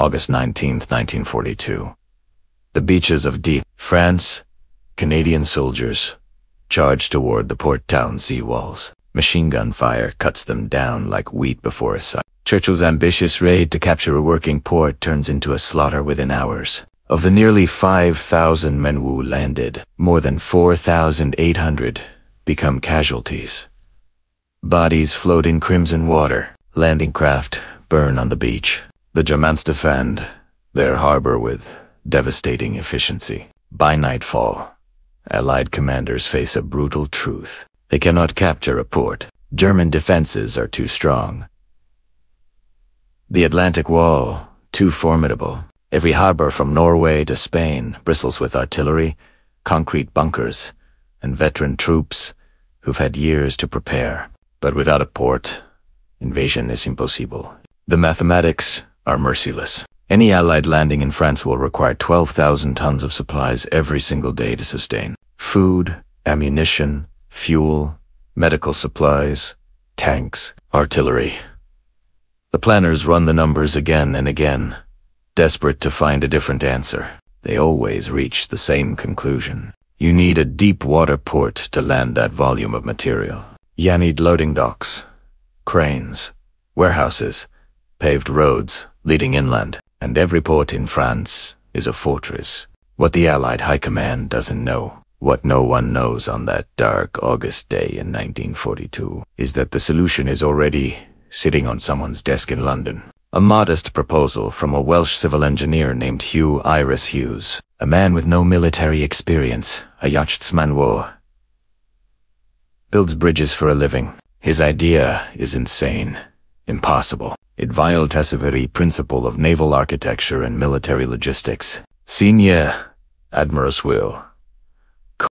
August 19, 1942. The beaches of Dieppe, France. Canadian soldiers charge toward the port town sea walls. Machine gun fire cuts them down like wheat before a sight. Churchill's ambitious raid to capture a working port turns into a slaughter within hours. Of the nearly 5,000 men who landed, more than 4,800 become casualties. Bodies float in crimson water. Landing craft burn on the beach. The Germans defend their harbor with devastating efficiency. By nightfall, Allied commanders face a brutal truth. They cannot capture a port. German defenses are too strong. The Atlantic Wall, too formidable. Every harbor from Norway to Spain bristles with artillery, concrete bunkers, and veteran troops who've had years to prepare. But without a port, invasion is impossible. The mathematics are merciless. Any Allied landing in France will require 12,000 tons of supplies every single day to sustain. Food, ammunition, fuel, medical supplies, tanks, artillery. The planners run the numbers again and again, desperate to find a different answer. They always reach the same conclusion. You need a deep water port to land that volume of material. You need loading docks, cranes, warehouses, paved roads leading inland. And every port in France is a fortress. What the Allied High Command doesn't know, what no one knows on that dark August day in 1942, is that the solution is already sitting on someone's desk in London. A modest proposal from a Welsh civil engineer named Hugh Iris Hughes, a man with no military experience, a yachtsman who builds bridges for a living. His idea is insane, impossible. It violates every principle of naval architecture and military logistics. Senior Admiral Will.